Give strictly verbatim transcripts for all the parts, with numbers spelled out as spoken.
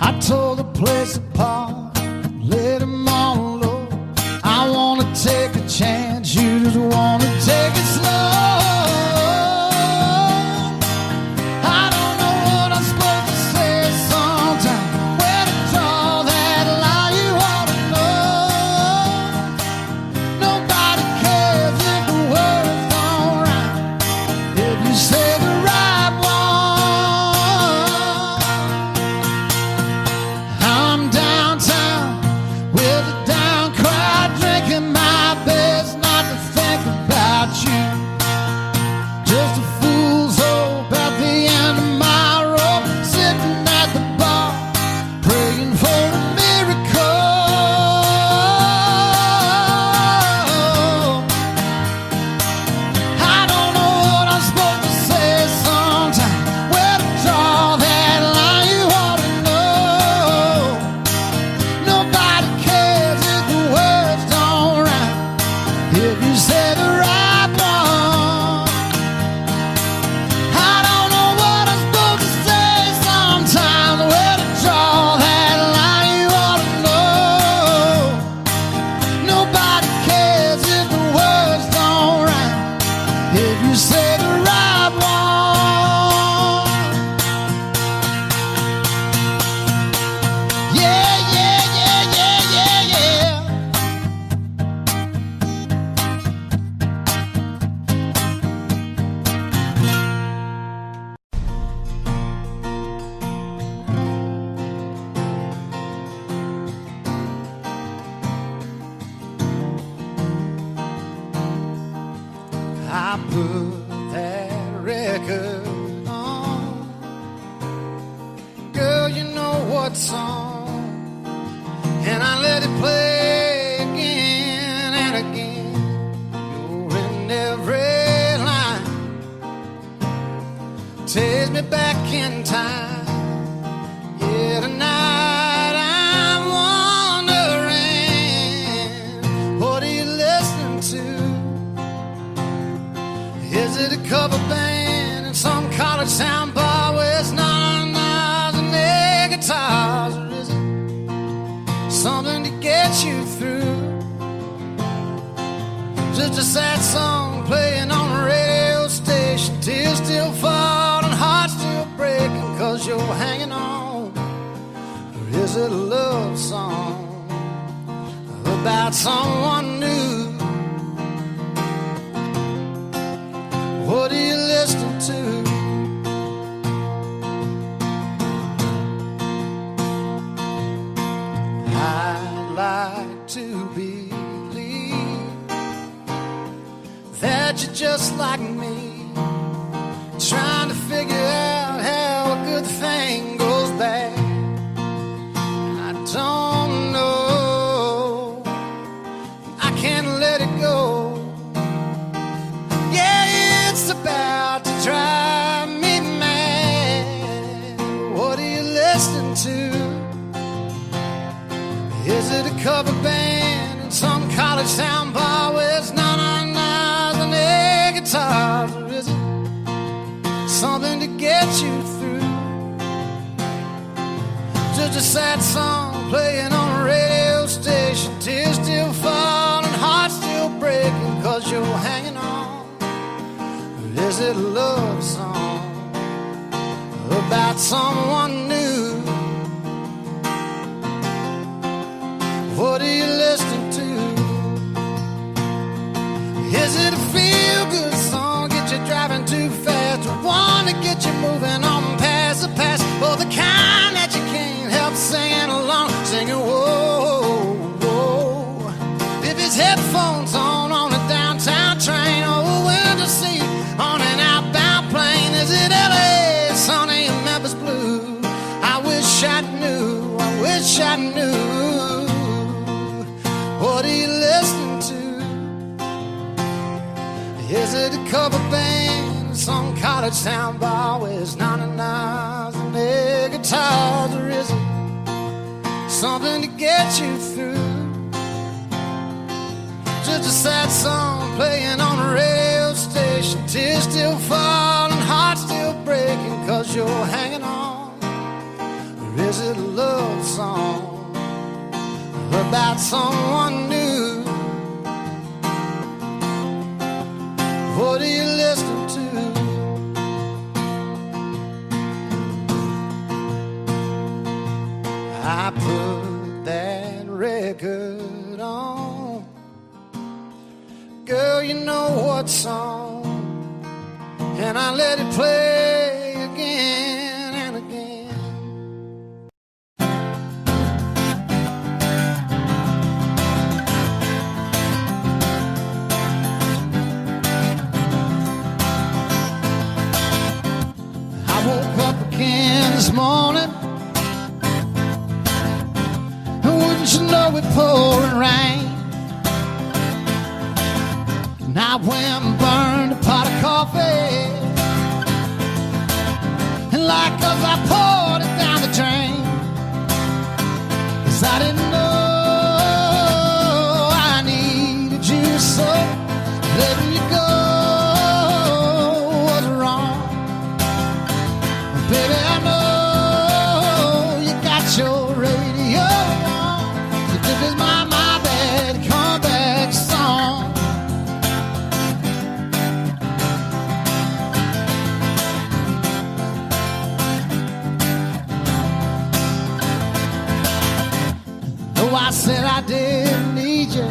I tore the place apart, let them all low. I want to take a chance, you just want to take it slow. Is good love song about someone new. What do you listen to? I put that record on. Girl, you know what song, and I let it play again and again. I woke up again this morning, and wouldn't you know it, pouring rain. And I went and burned a pot of coffee, and like as I poured it down the drain, 'cause I didn't know I needed you so. Letting you go was wrong, but baby, I know you got your radio on. So this is my, my bad comeback song. I said I didn't need you,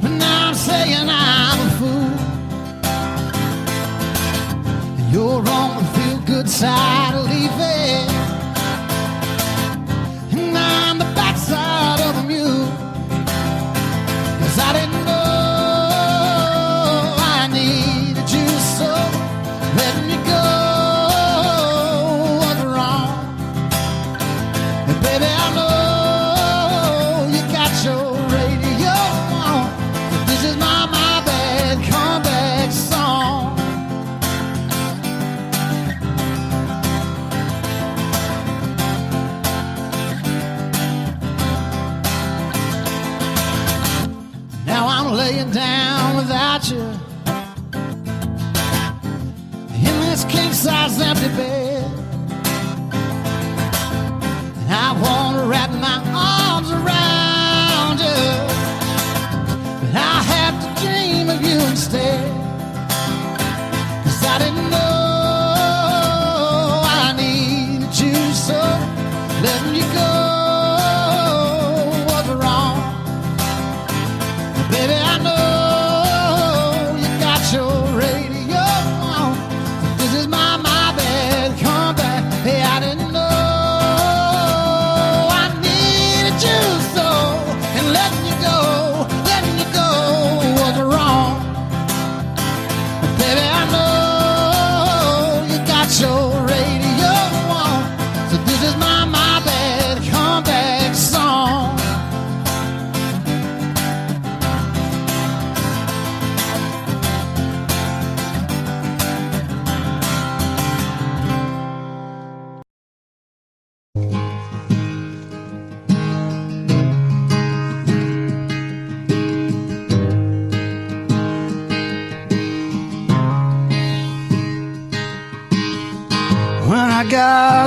but now I'm saying I'm a fool. You're on the feel-good side of leaving, and I'm the backside of a mule, 'cause I didn't know I needed you so. Letting you go was wrong, but baby, I know you got your radio on. This is my, my bad comeback song. Now I'm laying down without you in this king-size empty bed. I want to wrap my arms around you, but I have to dream of you instead, 'cause I didn't know I needed you so. Letting you go was wrong, but baby, I know you got your radio on. This is my, my bad comeback. Hey, I didn't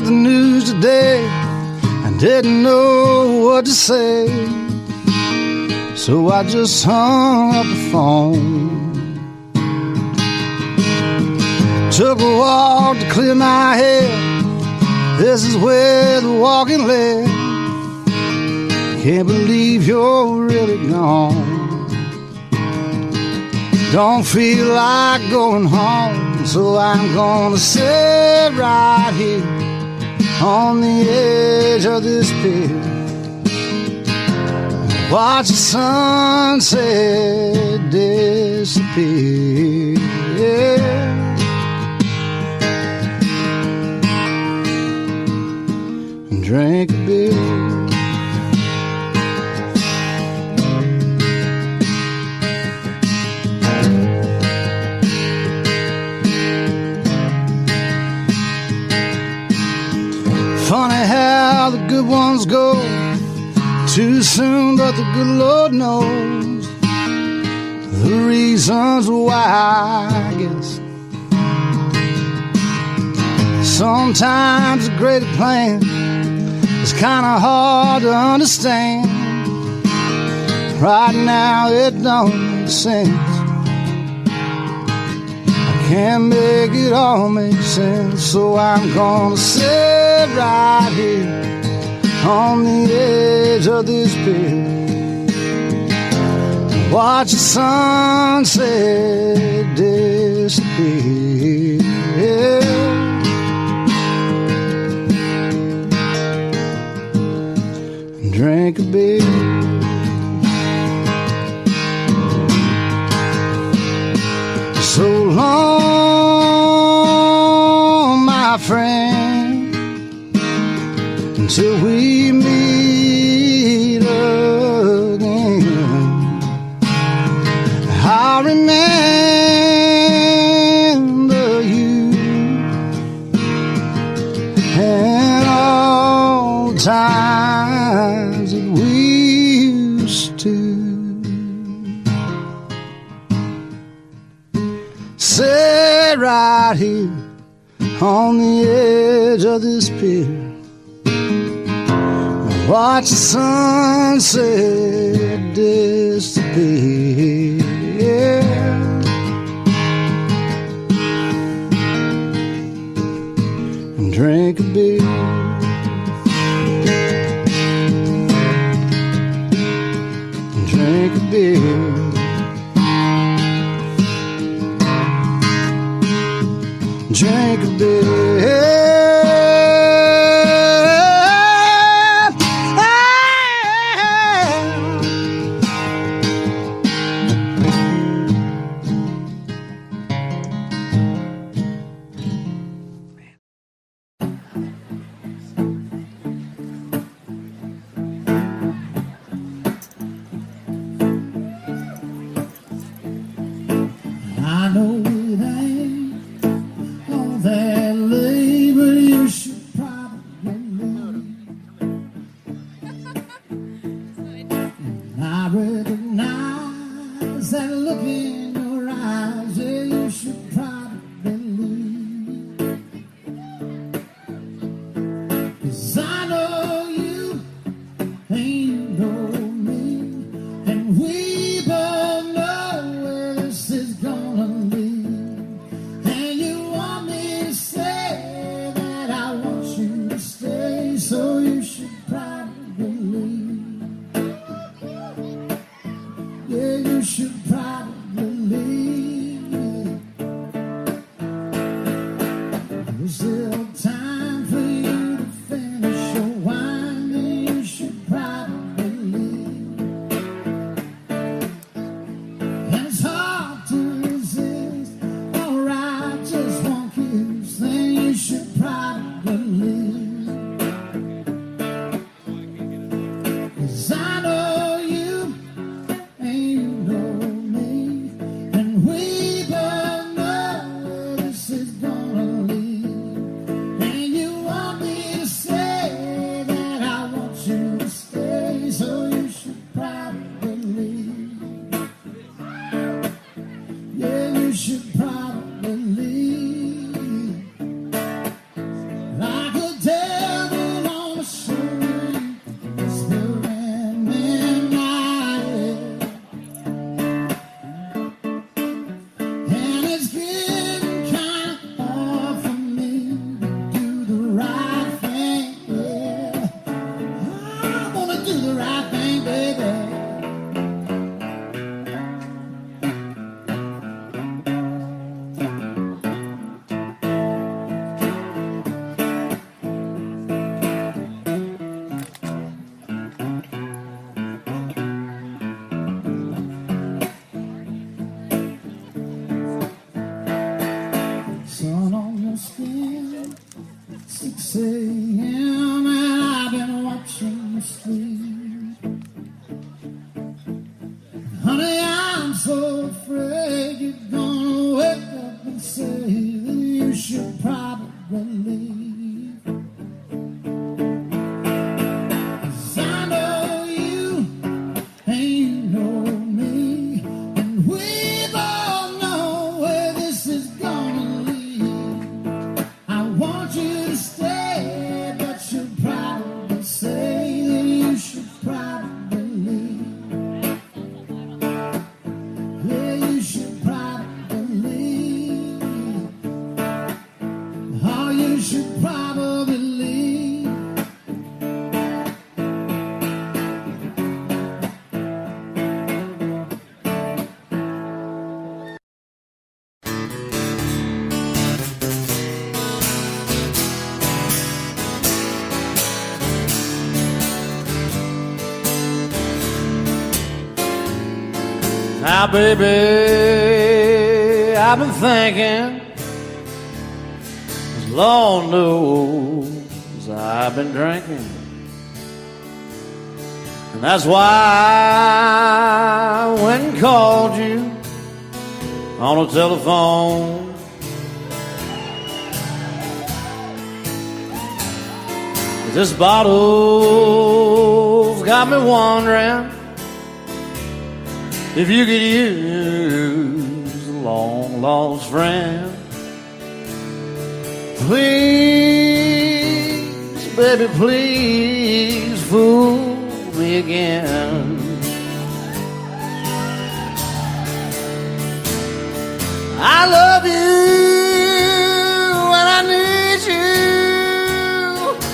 the news today, I didn't know what to say, so I just hung up the phone. Took a walk to clear my head. This is where the walking led. Can't believe you're really gone. Don't feel like going home, so I'm gonna sit right here on the edge of this pier, watch the sunset disappear. Yeah. Drink a beer. Funny how the good ones go too soon, but the good Lord knows the reasons why, I guess. Sometimes a great plan is kind of hard to understand. Right now it don't make sense. I can't make it all make sense. So I'm gonna sit right here on the edge of this pier, watch the sunset disappear. Drink a beer. So long, my friend, until we meet again. I remember you and all the times that we used to sit right here on the edge of this pier. Watch the sunset disappear. And drink a beer. And drink a beer. Drink a beer. So you should probably leave. Now, baby, I've been thinking, as Lord knows I've been drinking, and that's why I went and called you on the telephone. This bottle's got me wondering if you could use a long-lost friend. Please, baby, please fool me again. I love you and I need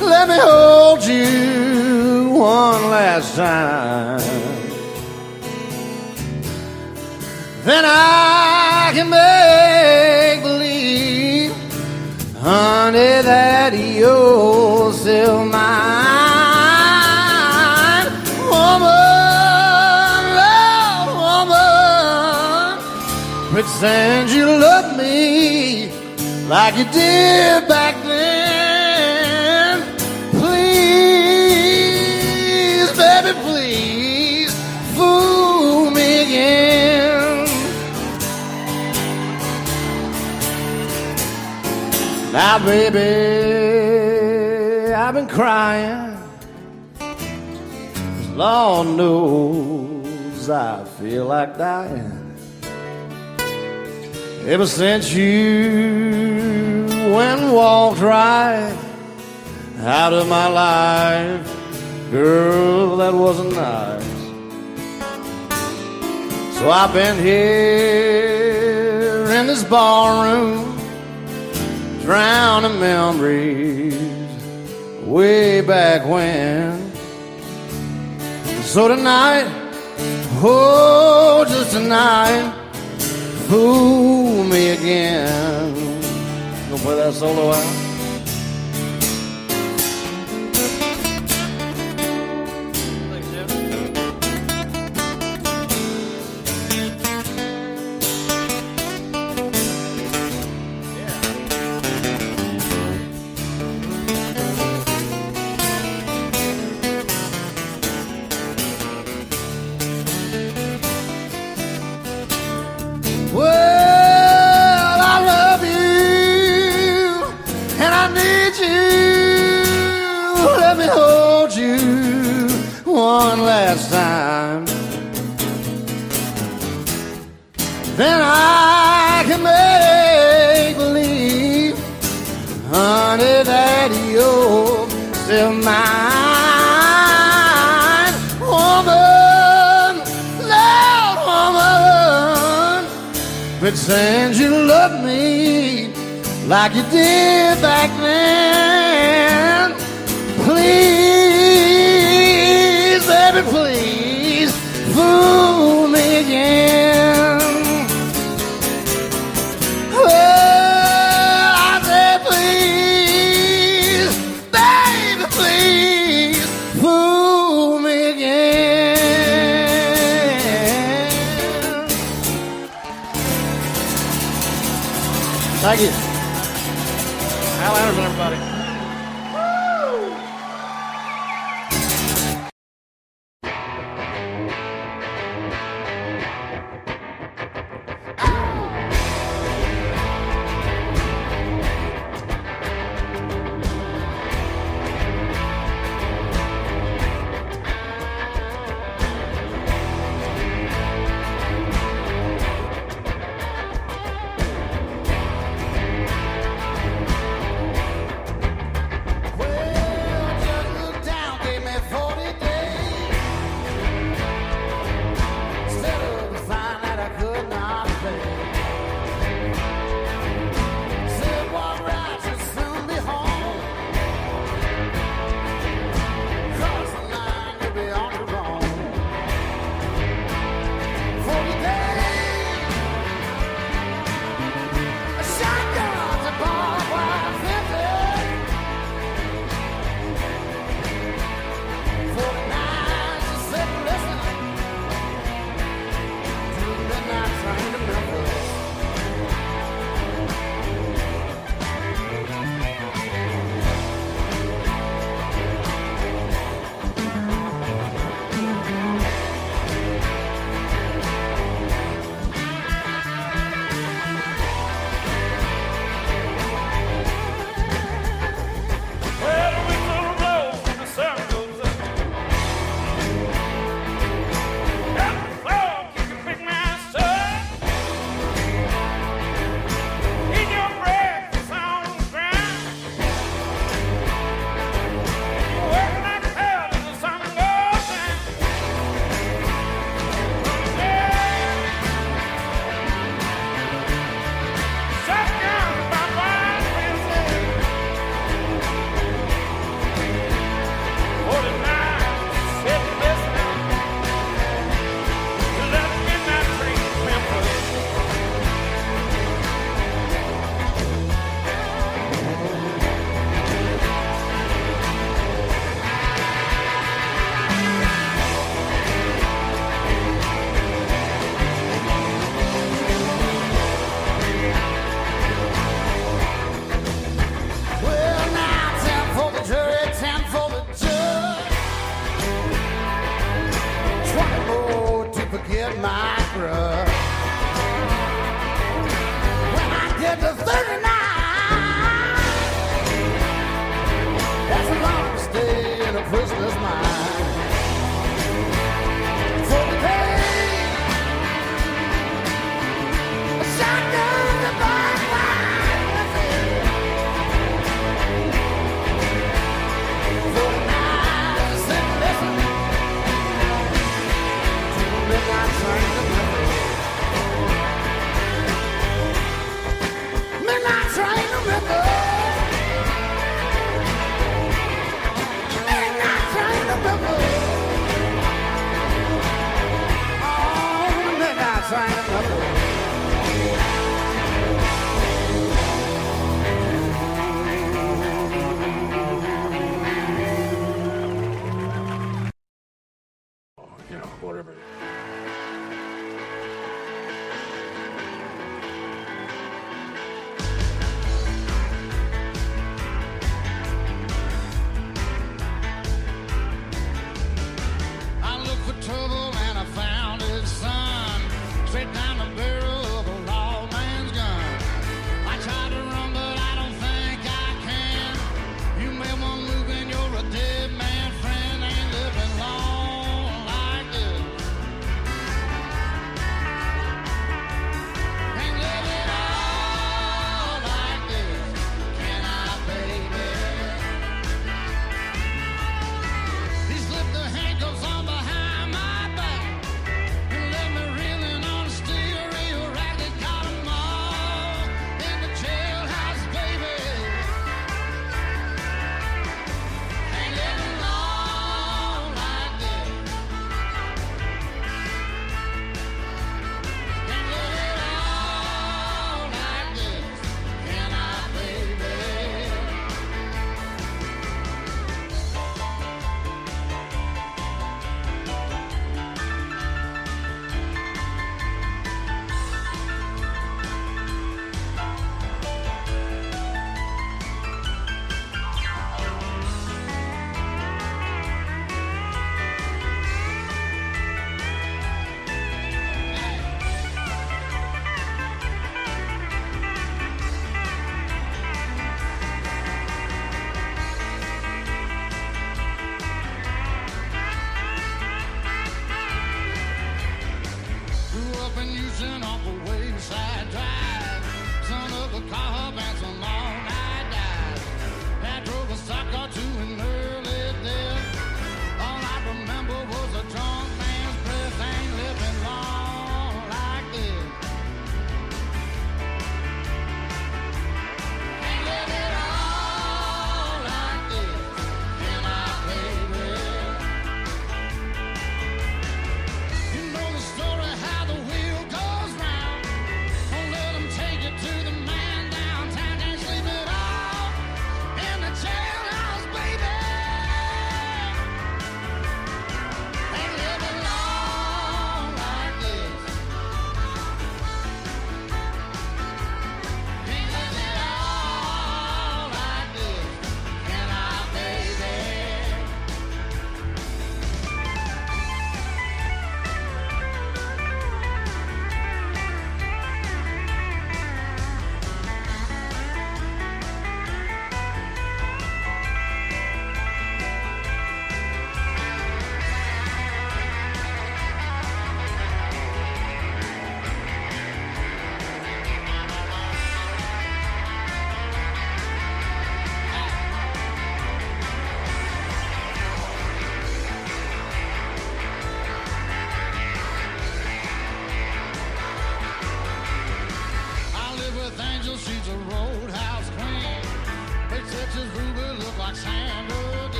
you. Let me hold you one last time, then I can make believe, honey, that you're still mine. Woman, love woman, pretend you love me like you did back then. Baby, please fool me again. Now, baby, I've been crying, 'cause Lord knows I feel like dying ever since you went and walked right out of my life. Girl, that wasn't nice. So I've been here in this ballroom, drowning memories way back when. So tonight, oh, just tonight, fool me again. Gonna play that solo out. Pretend you love me like you did back then. Please, baby, please fool me again. Oh, I say please, baby, please fool me again. Thank you. Al Anderson, everybody. get my grub. When I get to thirty-nine, that's a long stay in a prisoner's mind. For the day, a shotgun to buy midnight train to Memphis, midnight train to Memphis, oh, midnight train to Memphis. You know, whatever.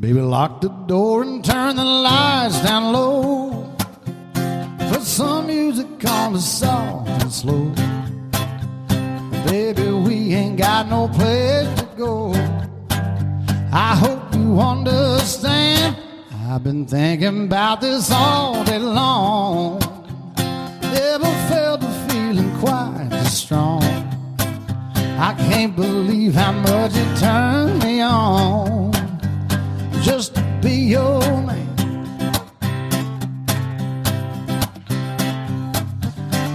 Baby, lock the door and turn the lights down low. Put some music on that's soft and slow. Baby, we ain't got no place to go. I hope you understand. I've been thinking about this all day long. Never felt a feeling quite as strong. I can't believe how much you turned me on. Just to be your man.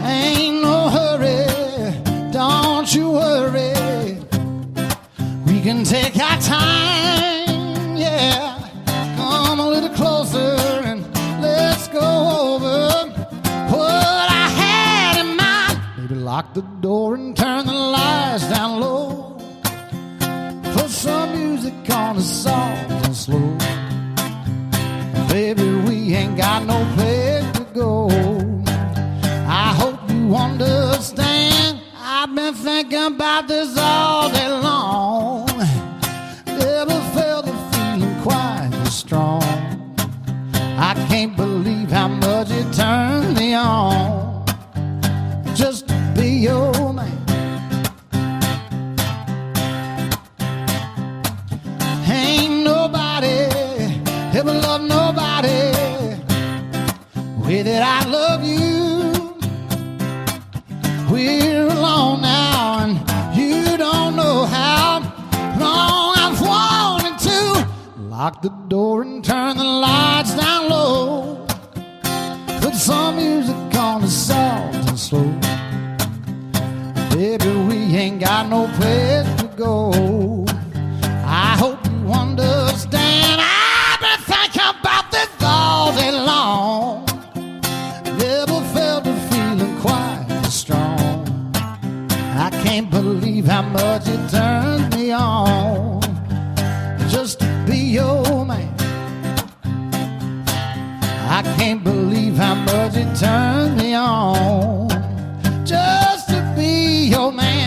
Ain't no hurry, don't you worry. We can take our time. lock the door and turn the lights down low. Put some music on that's soft and slow. Baby, we ain't got no place to go. I hope you understand. I've been thinking about this all day long. Never felt the feeling quite as strong. I can't believe how much it turned me on just to be your man. Ain't nobody ever loved nobody the way that I love you. We're alone now and you don't know how long I've wanted to. Lock the door and turn the lights down low. Put some music on that's soft and slow. Baby, we ain't got no place to go. I hope you understand. I've been thinking about this all day long. Never felt a feeling quite as strong. I can't believe how much it turned me on just to be your man. I can't believe how much it turned me on just to be your man.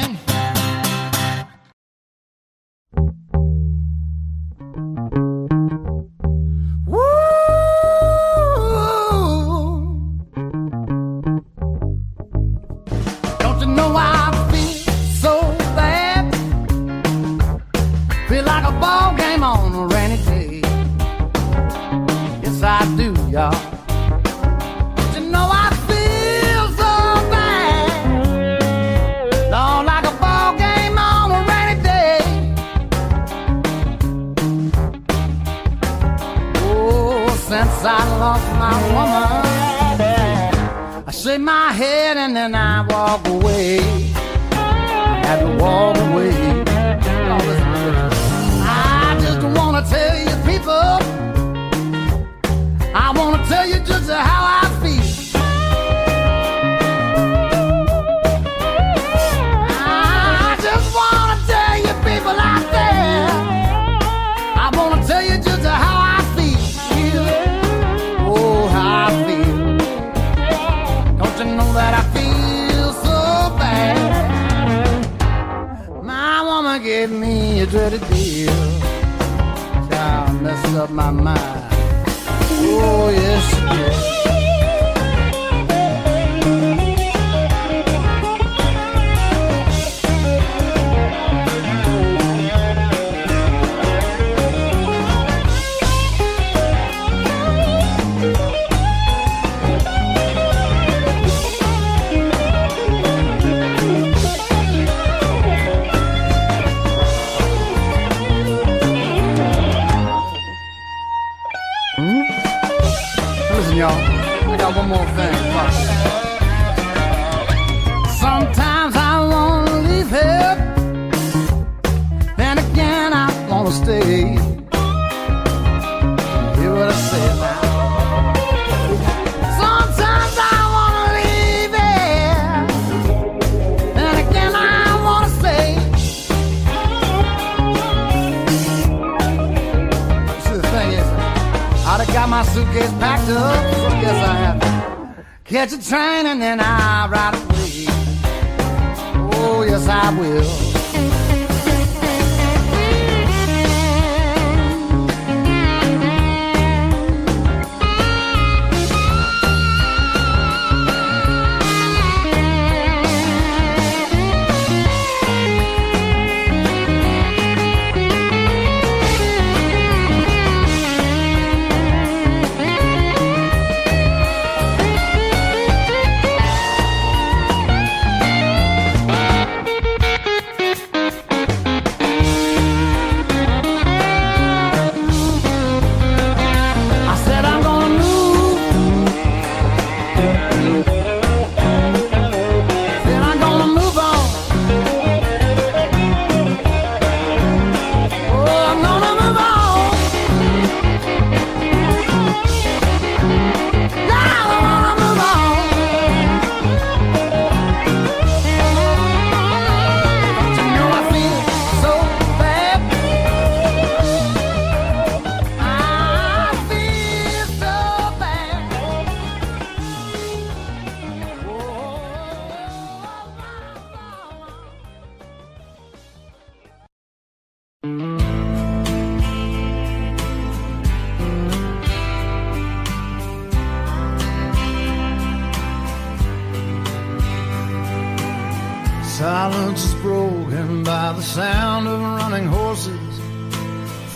silence is broken by the sound of running horses.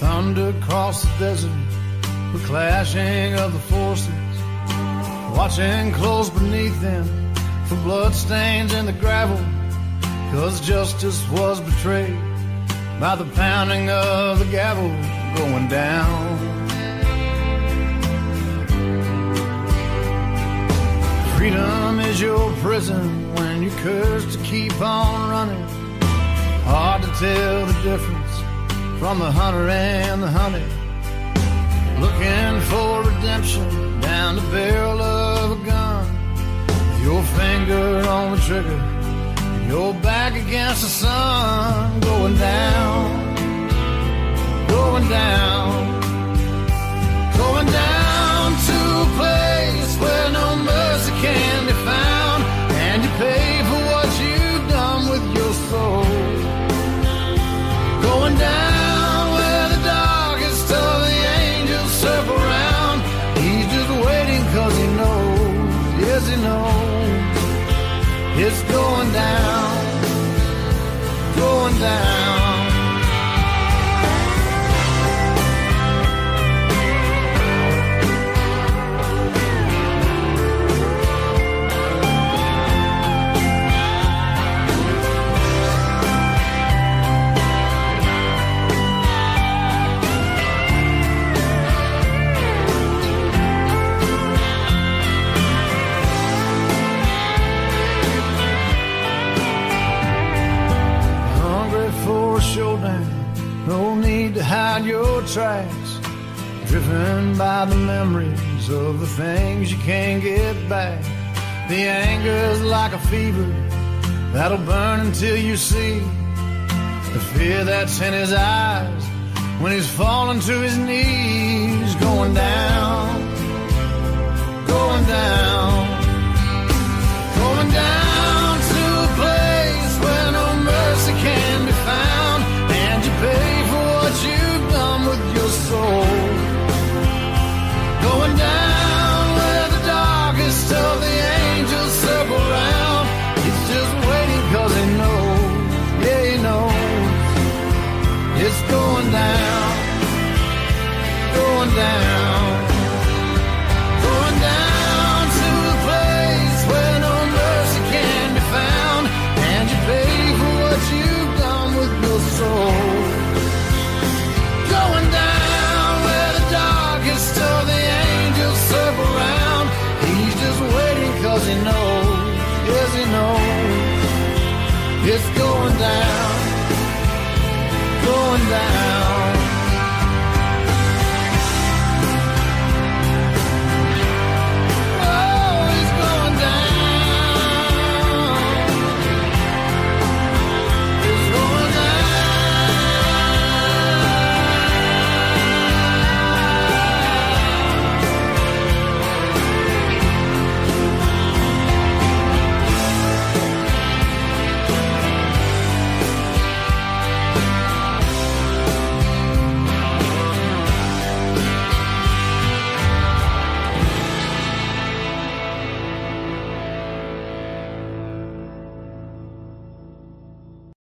Thunder across the desert, the clashing of the forces. Watching close beneath them for bloodstains in the gravel, 'cause justice was betrayed by the pounding of the gavel going down. Freedom is your prison when you curse to keep on running. Hard to tell the difference from the hunter and the hunted. Looking for redemption down the barrel of a gun. Your finger on the trigger, and your back against the sun. Going down, going down, going down to a place where no mercy can be found. And you pay for what you've done with your soul. Going down. It's going down, going down. Tracks, driven by the memories of the things you can't get back. The anger's like a fever that'll burn until you see the fear that's in his eyes when he's falling to his knees. Going down, going down, going down to a place where no mercy can be found. And you pay for what you with your soul. Going down where the darkest of the angels circle round. It's just waiting 'cause they know, yeah, you know. It's going down, going down, going down to a place where no mercy can be found. And you pay for what you've done with your soul. He knows, yes he knows, it's going down, going down.